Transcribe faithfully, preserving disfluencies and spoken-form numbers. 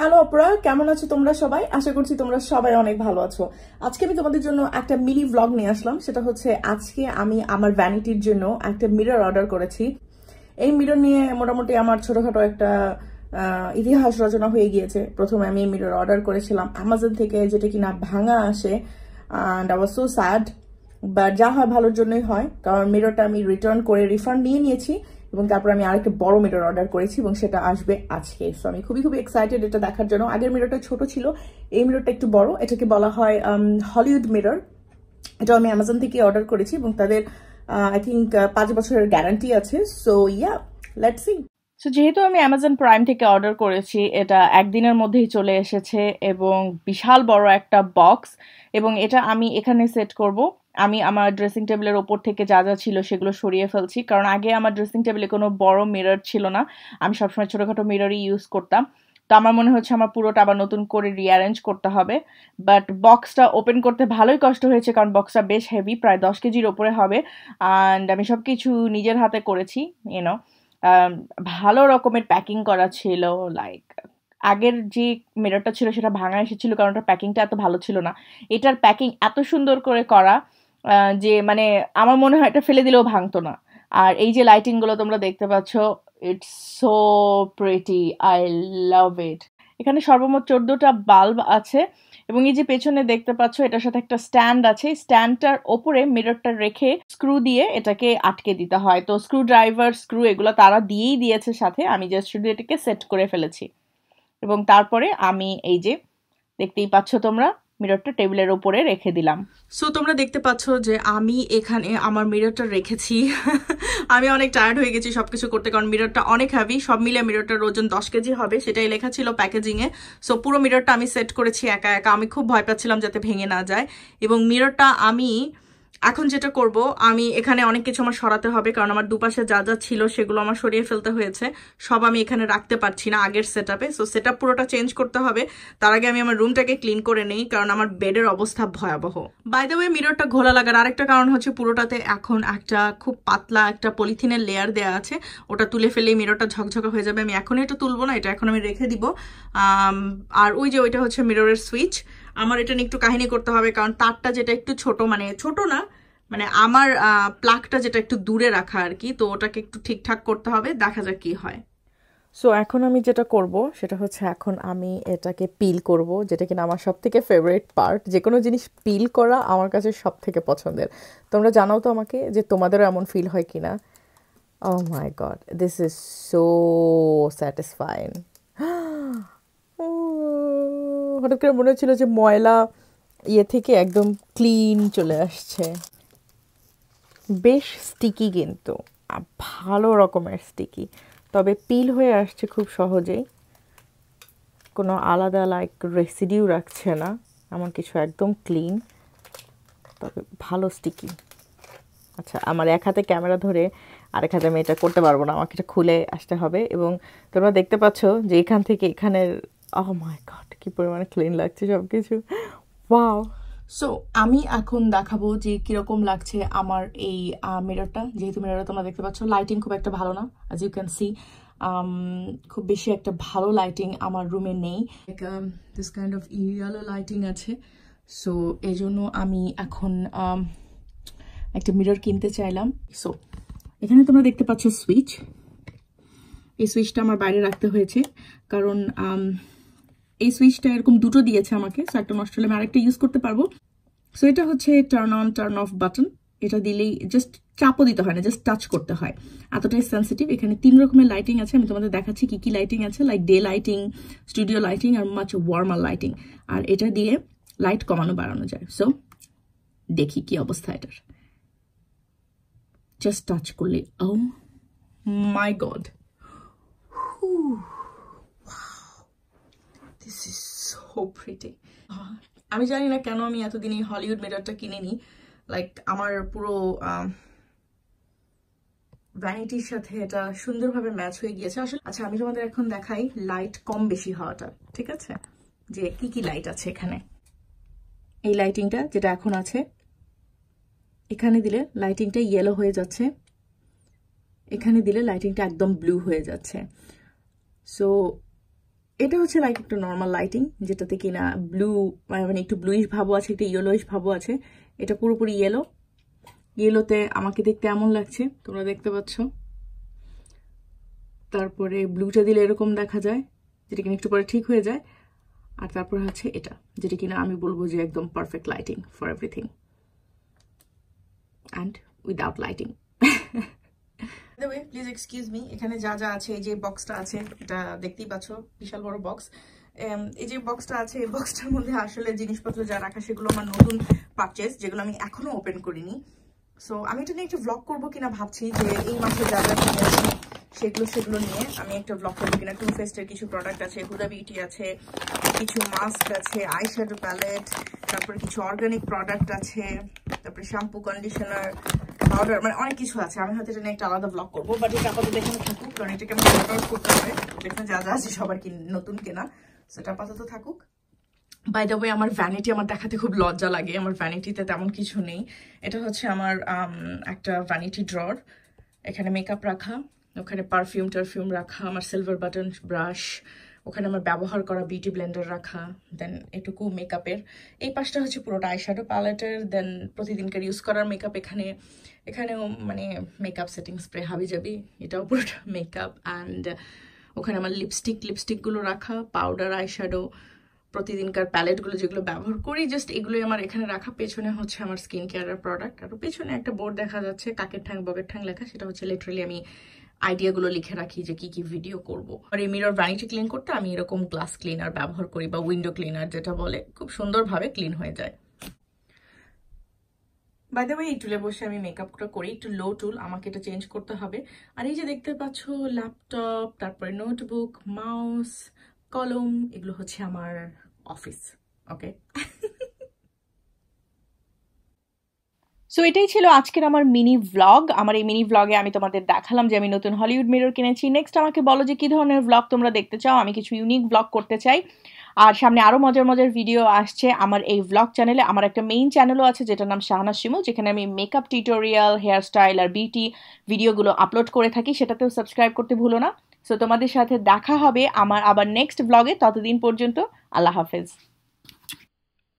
Hello Apara, কেমন আছো তোমরা সবাই? আশা করছি তোমরা সবাই অনেক ভালো আছো। আজকে আমি তোমাদের জন্য একটা মিনি ব্লগ নিয়ে আসলাম। সেটা হচ্ছে আজকে আমি আমার ভ্যানিটির জন্য একটা মিরর অর্ডার করেছি। এই মিরর নিয়ে মোটামুটি আমার ছোটখাটো একটা ইতিহাস রচনা হয়ে গিয়েছে। প্রথমে আমি এই মিরর অর্ডার করেছিলাম অ্যামাজন থেকে, যেটা কিনা ভাঙা আসে, and I was so sad. But যা হয় ভালোর জন্যই হয়, কারণ মিররটা আমি রিটার্ন করে রিফান্ড নিয়ে নিয়েছি এবং তারপর আমি আরেকটা বড় মিরর অর্ডার করেছি এবং সেটা আসবে আজকে। সো আমি খুবই খুবই এক্সাইটেড এটা দেখার জন্য। আগের মিররটা ছোট ছিল, এই মিররটা একটু বড়। এটাকে বলা হয় হলিউড মিরর। এটা আমি অ্যামাজন থেকে অর্ডার করেছি এবং তাদের আই থিঙ্ক পাঁচ বছরের গ্যারান্টি আছে। So yeah, let's see. So যেহেতু আমি অ্যামাজন প্রাইম থেকে অর্ডার করেছি, এটা একদিনের মধ্যেই চলে এসেছে এবং বিশাল বড় একটা বক্স, এবং এটা আমি এখানে সেট করব। আমি আমার ড্রেসিং টেবিলের ওপর থেকে যা যা ছিল সেগুলো সরিয়ে ফেলছি, কারণ আগে আমার ড্রেসিং টেবিলে কোনো বড় মিরর ছিল না। আমি সবসময় ছোটোখাটো মিররই ইউজ করতাম। তো আমার মনে হচ্ছে আমার পুরোটা আবার নতুন করে রিঅ্যারেঞ্জ করতে হবে। বাট বক্সটা ওপেন করতে ভালোই কষ্ট হয়েছে, কারণ বক্সটা বেশ হেভি, প্রায় দশ কেজির ওপরে হবে। অ্যান্ড আমি সব কিছু নিজের হাতে করেছি, ইউনো ভালো রকমের প্যাকিং করা ছিল। লাইক আগের যে মিররটা ছিল সেটা ভাঙা এসেছিল, কারণ ওটার প্যাকিংটা এত ভালো ছিল না। এটার প্যাকিং এত সুন্দর করে করা যে মানে আমার মনে হয় এটা ফেলে দিলেও ভাঙতো না। আর এই যে লাইটিংগুলো তোমরা দেখতে পাচ্ছ, it's so pretty, I love it. এখানে সর্বমোট চোদ্দোটা বাল্ব আছে এবং এই যে পেছনে দেখতে পাচ্ছ এটার সাথে একটা স্ট্যান্ড আছে। স্ট্যান্ডটার ওপরে মিররটা রেখে স্ক্রু দিয়ে এটাকে আটকে দিতে হয়। তো স্ক্রু ড্রাইভার, স্ক্রু এগুলো তারা দিয়েই দিয়েছে সাথে। আমি জাস্ট শুধু এটাকে সেট করে ফেলেছি এবং তারপরে আমি এই যে দেখতেই পাচ্ছ তোমরা মিররটা টেবিলের উপরে রেখে দিলাম। সো তোমরা দেখতে পাচ্ছ যে আমি এখানে আমার মিররটা রেখেছি। আমি অনেক টায়ার্ড হয়ে গেছি সব কিছু করতে, কারণ মিররটা অনেক হেভি। সব মিলে মিররটার ওজন দশ কেজি হবে, সেটাই লেখা ছিল প্যাকেজিংয়ে। সো পুরো মিররটা আমি সেট করেছি একা একা। আমি খুব ভয় পাচ্ছিলাম যাতে ভেঙে না যায়। এবং মিররটা আমি এখন যেটা করব, আমি এখানে অনেক কিছু আমার সরাতে হবে, কারণ আমার দুপাশে যা যা ছিল সেগুলো আমার সরিয়ে ফেলতে হয়েছে। সব আমি এখানে রাখতে পারছি না আগের সেট আপে। সো সেট আপ পুরোটা চেঞ্জ করতে হবে। তার আগে আমি আমার রুমটাকে ক্লিন করে নেই, কারণ আমার বেডের অবস্থা ভয়াবহ। বাই দ্য ওয়ে, মিররটা ঘোলা লাগার আরেকটা কারণ হচ্ছে পুরোটাতে এখন একটা খুব পাতলা একটা পলিথিনের লেয়ার দেওয়া আছে। ওটা তুলে ফেলে মিররটা ঝকঝকা হয়ে যাবে। আমি এখনই এটা তুলবো না, এটা এখন আমি রেখে দিব। আর ওই যে ওইটা হচ্ছে মিররের সুইচ। আমার এটা নিয়ে একটু কাহিনী করতে হবে, কারণ তারটা যেটা একটু ছোট, মানে ছোট না, মানে আমার প্লাগটা যেটা একটু দূরে রাখা আর কি। তো ওটাকে একটু ঠিকঠাক করতে হবে, দেখা যাক কি হয়। সো এখন আমি যেটা করব সেটা হচ্ছে এখন আমি এটাকে পিল করব, যেটা কিনা আমার সব থেকে ফেভারিট পার্ট। যে কোনো জিনিস পিল করা আমার কাছে সব থেকে পছন্দের। তোমরা জানাও তো আমাকে যে তোমাদেরও এমন ফিল হয় কিনা। Oh my god, this is so satisfying. হঠাৎ করে মনে হচ্ছিল যে ময়লা ইয়ে থেকে একদম ক্লিন চলে আসছে। বেশ স্টিকি, কিন্তু ভালো রকমের স্টিকি, তবে পিল হয়ে আসছে খুব সহজেই। কোনো আলাদা লাইক রেসিডিউ রাখছে না, এমন কিছু, একদম ক্লিন, তবে ভালো স্টিকি। আচ্ছা, আমার এক হাতে ক্যামেরা ধরে আরেক হাতে আমি এটা করতে পারবো না, আমাকে এটা খুলে আসতে হবে। এবং তোমরা দেখতে পাচ্ছ যে এখান থেকে এখানের, ও মাই গড, কি পরিমাণে ক্লিন লাগছে সব কিছু। ওয়াও। সো আমি এখন দেখাবো যে কিরকম লাগছে আমার এই মিররটা। যেহেতু মিররটা তোমরা দেখতে পাচ্ছ লাইটিং খুব একটা ভালো না, অ্যাজ ইউ ক্যান সি। খুব বেশি একটা ভালো লাইটিং আমার রুমে নেই, this kind of yellow lighting আছে। সো এই জন্য আমি এখন একটা মিরর কিনতে চাইলাম। সো এখানে তোমরা দেখতে পাচ্ছ সুইচ। এই সুইচটা আমার বাইরে রাখতে হয়েছে, কারণ এই সুইচটা এরকম দুটো দিয়েছে আমাকে। সো একটা নষ্ট হলে আমি আরেকটা ইউজ করতে পারবো। সো এটা হচ্ছে turn on turn off button. এটা দিলেই, জাস্ট চাপও দিতে হয় না, জাস্ট টাচ করতে হয়, এতটাই সেন্সিটিভ। এখানে তিন রকমের লাইটিং আছে, আমি তোমাদের দেখাচ্ছি কি কি লাইটিং আছে। Like day lighting, studio lighting আর মাচ ওয়ার্মার লাইটিং। আর এটা দিয়ে লাইট কমানো বাড়ানো যায়। সো দেখি কি অবস্থা এটার। জাস্ট টাচ করলে, oh my god, this is so pretty. আমি জানি না কেন আমি এতদিন এই হলিউড মিররটা কিনিনি। লাইক আমার পুরো ভ্যানিটির সাথে এটা সুন্দরভাবে ম্যাচ হয়ে গিয়েছে আসলে। আচ্ছা, আমি তোমাদের এখন দেখাই লাইট কম বেশি হওয়াটা, ঠিক আছে, যে কি কি লাইট আছে এখানে। এই লাইটিংটা যেটা এখন আছে, এখানে দিলে লাইটিংটা ইয়েলো হয়ে যাচ্ছে, এখানে দিলে লাইটিংটা একদম ব্লু হয়ে যাচ্ছে। সো এটা হচ্ছে লাইক একটু নরমাল লাইটিং, যেটাতে কিনা ব্লু মানে একটু ব্লুইশ ভাবও আছে, একটু ইয়েলোইশ ভাবও আছে। এটা পুরোপুরি ইয়েলো, ইয়েলোতে আমাকে দেখতে এমন লাগছে, তোমরা দেখতে পাচ্ছ। তারপরে ব্লুটা দিলে এরকম দেখা যায়, যেটা কিনা একটু পরে ঠিক হয়ে যায়। আর তারপরে হচ্ছে এটা, যেটা কিনা আমি বলবো যে একদম perfect lighting for everything and without lighting. Way please excuse me, এখানে যা যা আছে, এই যে বক্সটা আছে, এটা দেখতেই পাচ্ছ, বিশাল বড় বক্স। এই যে বক্সটা আছে, এই বক্সটার মধ্যে আসলে জিনিসপত্র যা রাখা সেগুলো আমার নতুন পারচেজ, যেগুলো আমি এখনো ওপেন করিনি। সো আমি এটা নিয়ে একটা ব্লগ করবো কিনা ভাবছি, যে এই মাসে যা যা সেগুলো সেগুলো নিয়ে আমি একটা ব্লগ করবো কিনা। টু ফেস্টের কিছু প্রোডাক্ট আছে, হুদা বিউটি আছে, কিছু মাস্ক আছে, আই শ্যাডো প্যালেট, তারপরে কিছু অর্গানিক প্রোডাক্ট আছে, তারপরে শ্যাম্পু, কন্ডিশনার, পাউডার, মানে অনেক কিছু আছে। আমি হয়তো এটা নিয়ে একটা আলাদা ব্লগ করবো, বাট এটা আপাতত এখানে থাকুক, কারণ এটাকে আমি শর্ট আউট করতে পারি। এখানে যা যা আছে সবার কি নতুন কেনা, সেটা আপাতত থাকুক। বাই দ্য ওয়ে, আমার ভ্যানিটি আমার দেখাতে খুব লজ্জা লাগে, আমার ভ্যানিটিতে তেমন কিছু নেই। এটা হচ্ছে আমার একটা ভ্যানিটি ড্রয়ার, এখানে মেকআপ রাখা, ওখানে পারফিউম টারফিউম রাখা, আমার সিলভার বাটন ব্রাশ, ওখানে আমার ব্যবহার করা বিউটি ব্লেন্ডার রাখা, দেন এটুকু মেকআপের। এই পাশটা হচ্ছে পুরোটা আইশ্যাডো প্যালেটের, দেন প্রতিদিনকার ইউজ করার মেকআপ এখানে, এখানেও মানে মেকআপ সেটিং স্প্রে হাবি যাবি, এটাও পুরোটা মেকআপ। অ্যান্ড ওখানে আমার লিপস্টিক, লিপস্টিকগুলো রাখা, পাউডার, আইশ্যাডো, প্রতিদিনকার প্যালেটগুলো যেগুলো ব্যবহার করি জাস্ট এগুলোই আমার এখানে রাখা। পেছনে হচ্ছে আমার স্কিন কেয়ারের প্রোডাক্ট, আর পেছনে একটা বোর্ড দেখা যাচ্ছে, কাকের ঠ্যাং বকের ঠ্যাং লেখা, সেটা হচ্ছে লিটারালি আমি আইডিয়াগুলো লিখে রাখি যে কি কি ভিডিও করবো। আর এই মিরর ভ্যানিটি ক্লিন করতে আমি এরকম গ্লাস ক্লিনার ব্যবহার করি, বা উইন্ডো ক্লিনার যেটা বলে, খুব সুন্দরভাবে ক্লিন হয়ে যায়। বাই দ্য ওয়ে, এই টুলে বসে আমি মেকআপটা করি, একটু লো টুল, আমাকে এটা চেঞ্জ করতে হবে। আর এই যে দেখতে পাচ্ছ ল্যাপটপ, তারপরে নোটবুক, মাউস, কলম, এগুলো হচ্ছে আমার অফিস। ওকে, সো এটাই ছিল আজকের আমার মিনি ভ্লগ। আমার এই মিনি ভ্লগে আমি তোমাদের দেখালাম যে আমি নতুন হলিউড মিরর কিনেছি। নেক্সট আমাকে বলো যে কী ধরনের ভ্লগ তোমরা দেখতে চাও, আমি কিছু ইউনিক ভ্লগ করতে চাই। আর সামনে আরও মজার মজার ভিডিও আসছে আমার এই ভ্লগ চ্যানেলে। আমার একটা মেইন চ্যানেলও আছে, যেটার নাম শাহনাজ শিমুল, যেখানে আমি মেকআপ টিউটোরিয়াল, হেয়ারস্টাইল আর বিউটি ভিডিওগুলো আপলোড করে থাকি, সেটাতেও সাবস্ক্রাইব করতে ভুলো না। সো তোমাদের সাথে দেখা হবে আমার আবার নেক্সট ভ্লগে। ততদিন পর্যন্ত আল্লাহ হাফেজ।